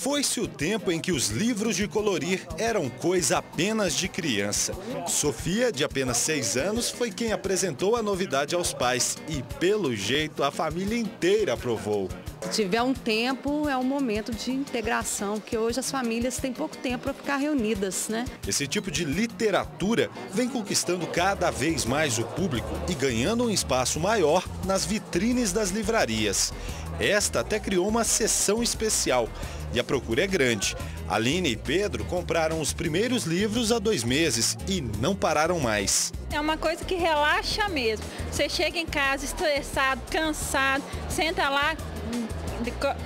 Foi-se o tempo em que os livros de colorir eram coisa apenas de criança. Sofia, de apenas 6 anos, foi quem apresentou a novidade aos pais e, pelo jeito, a família inteira aprovou. Se tiver um tempo, é um momento de integração, porque hoje as famílias têm pouco tempo para ficar reunidas, né? Esse tipo de literatura vem conquistando cada vez mais o público e ganhando um espaço maior nas vitrines das livrarias. Esta até criou uma seção especial e a procura é grande. Aline e Pedro compraram os primeiros livros há 2 meses e não pararam mais. É uma coisa que relaxa mesmo. Você chega em casa estressado, cansado, senta lá,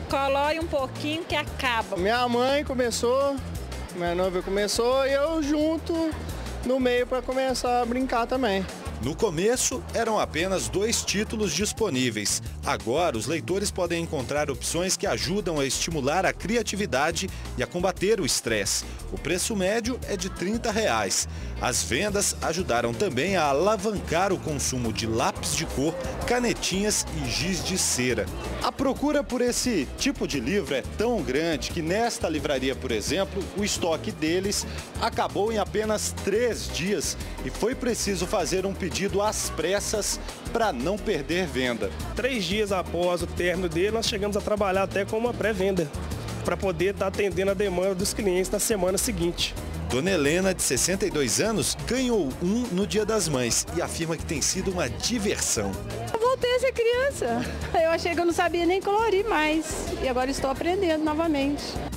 colore um pouquinho que acaba. Minha mãe começou, minha noiva começou e eu junto no meio para começar a brincar também. No começo, eram apenas 2 títulos disponíveis. Agora, os leitores podem encontrar opções que ajudam a estimular a criatividade e a combater o estresse. O preço médio é de R$30. As vendas ajudaram também a alavancar o consumo de lápis de cor, canetinhas e giz de cera. A procura por esse tipo de livro é tão grande que nesta livraria, por exemplo, o estoque deles acabou em apenas 3 dias e foi preciso fazer um pedido às pressas para não perder venda. 3 dias após o término dele, nós chegamos a trabalhar até com uma pré-venda, para poder estar atendendo a demanda dos clientes na semana seguinte. Dona Helena, de 62 anos, ganhou um no Dia das Mães e afirma que tem sido uma diversão. Eu voltei a ser criança, eu achei que eu não sabia nem colorir mais e agora estou aprendendo novamente.